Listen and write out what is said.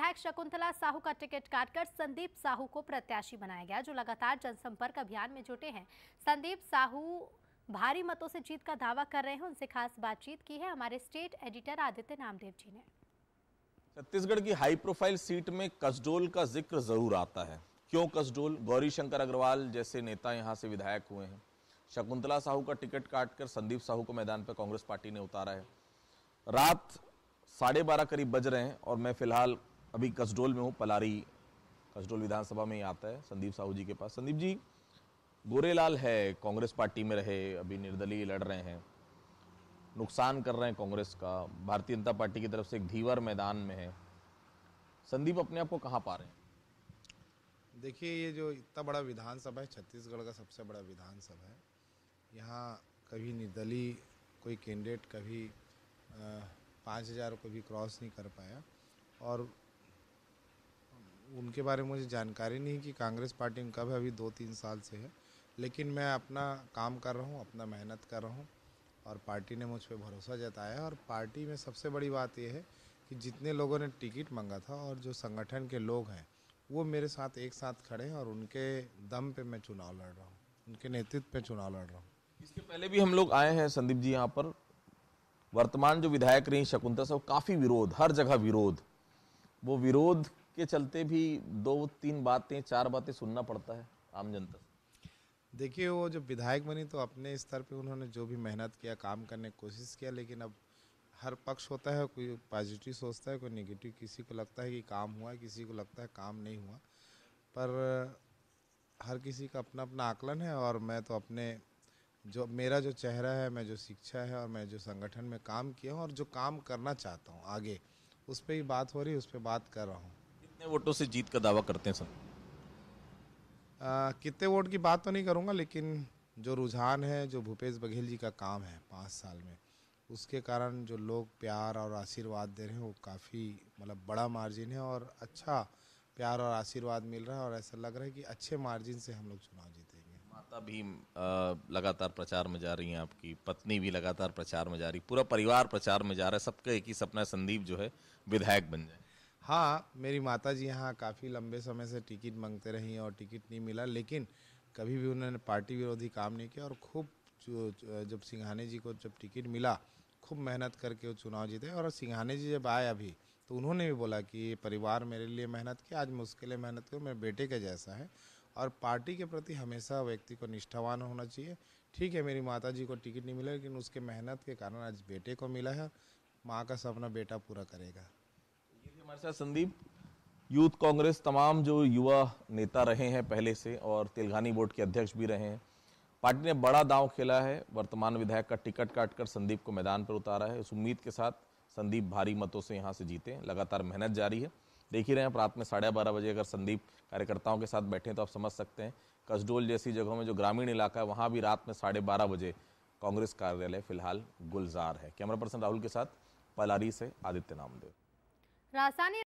विधायक शकुंतला साहू का टिकट काटकर संदीप साहू को प्रत्याशी बनाया गया, जो लगातार जनसंपर्क अभियान में जुटे हैं। संदीप साहू भारी मतों से जीत का दावा कर रहे हैं। उनसे खास बातचीत की है हमारे स्टेट एडिटर आदित्य नामदेव जी ने। छत्तीसगढ़ की हाई प्रोफाइल सीट में कसडोल का जिक्र जरूर आता है। क्यों कसडोल? गौरी शंकर अग्रवाल जैसे नेता यहाँ से विधायक हुए हैं। शकुंतला साहू का टिकट काटकर संदीप साहू को मैदान पर कांग्रेस पार्टी ने उतारा है। रात 12:30 करीब बज रहे हैं और मैं फिलहाल अभी कसडोल में हूँ। पलारी कसडोल विधानसभा में ही आता है, संदीप साहू जी के पास। संदीप जी, बुरेलाल है, कांग्रेस पार्टी में रहे, अभी निर्दलीय लड़ रहे हैं, नुकसान कर रहे हैं कांग्रेस का, भारतीय जनता पार्टी की तरफ से एक धीवर मैदान में है। संदीप अपने आप को कहाँ पा रहे हैं? देखिए, ये जो इतना बड़ा विधानसभा है, छत्तीसगढ़ का सबसे बड़ा विधानसभा है, यहाँ कभी निर्दलीय कोई कैंडिडेट कभी 5000 को भी क्रॉस नहीं कर पाया। और उनके बारे में मुझे जानकारी नहीं कि कांग्रेस पार्टी में कब है, अभी 2-3 साल से है, लेकिन मैं अपना काम कर रहा हूँ, अपना मेहनत कर रहा हूँ और पार्टी ने मुझ पर भरोसा जताया है। और पार्टी में सबसे बड़ी बात यह है कि जितने लोगों ने टिकट मांगा था और जो संगठन के लोग हैं वो मेरे साथ एक साथ खड़े हैं और उनके दम पे मैं चुनाव लड़ रहा हूँ, उनके नेतृत्व पे चुनाव लड़ रहा हूँ। इसके पहले भी हम लोग आए हैं संदीप जी यहाँ पर। वर्तमान जो विधायक रही शकुंतला साहू, काफ़ी विरोध, हर जगह विरोध। वो विरोध के चलते भी 2-3 बातें, 4 बातें सुनना पड़ता है आम जनता से। देखिए, वो जब विधायक बनी तो अपने स्तर पे उन्होंने जो भी मेहनत किया, काम करने की कोशिश किया, लेकिन अब हर पक्ष होता है, कोई पॉजिटिव सोचता है, कोई नेगेटिव, किसी को लगता है कि काम हुआ, किसी को लगता है काम नहीं हुआ, पर हर किसी का अपना अपना आकलन है। और मैं तो अपने जो मेरा जो चेहरा है, मैं जो शिक्षा है और मैं जो संगठन में काम किया हूँ और जो काम करना चाहता हूँ आगे, उस पर ही बात हो रही है, उस पर बात कर रहा हूँ। कितने वोटों से जीत का दावा करते हैं सर? कितने वोट की बात तो नहीं करूँगा, लेकिन जो रुझान है, जो भूपेश बघेल जी का काम है 5 साल में, उसके कारण जो लोग प्यार और आशीर्वाद दे रहे हैं वो काफ़ी, मतलब बड़ा मार्जिन है और अच्छा प्यार और आशीर्वाद मिल रहा है। और ऐसा लग रहा है कि अच्छे मार्जिन से हम लोग चुनाव जीतेंगे। माता भी लगातार प्रचार में जा रही हैं, आपकी पत्नी भी लगातार प्रचार में जा रही, पूरा परिवार प्रचार में जा रहा है। सबका एक ही सपना है, संदीप जो है विधायक बन जाए। हाँ, मेरी माता जी यहाँ काफ़ी लंबे समय से टिकट मांगते रहीं और टिकट नहीं मिला, लेकिन कभी भी उन्होंने पार्टी विरोधी काम नहीं किया और खूब जब सिंघाने जी को जब टिकट मिला, खूब मेहनत करके वो चुनाव जीते। और सिंघाने जी जब आए अभी तो उन्होंने भी बोला कि परिवार मेरे लिए मेहनत किया, आज मैं उसके लिए मेहनत करूँ, मेरे बेटे के जैसा है। और पार्टी के प्रति हमेशा व्यक्ति को निष्ठावान होना चाहिए। ठीक है, मेरी माता जी को टिकट नहीं मिला, लेकिन उसके मेहनत के कारण आज बेटे को मिला है। माँ का सपना बेटा पूरा करेगा। ये हमारे साथ संदीप, यूथ कांग्रेस, तमाम जो युवा नेता रहे हैं पहले से और तेलंगाना बोर्ड के अध्यक्ष भी रहे हैं। पार्टी ने बड़ा दांव खेला है, वर्तमान विधायक का टिकट काटकर संदीप को मैदान पर उतारा है। उस उम्मीद के साथ संदीप भारी मतों से यहाँ से जीते। लगातार मेहनत जारी है, देख ही रहे हैं। रात में 12:30 बजे अगर संदीप कार्यकर्ताओं के साथ बैठे तो आप समझ सकते हैं। कसडोल जैसी जगहों में जो ग्रामीण इलाका है, वहाँ भी रात में 12:30 बजे कांग्रेस कार्यालय फिलहाल गुलजार है। कैमरा पर्सन राहुल के साथ पलारी से आदित्य नामदेव।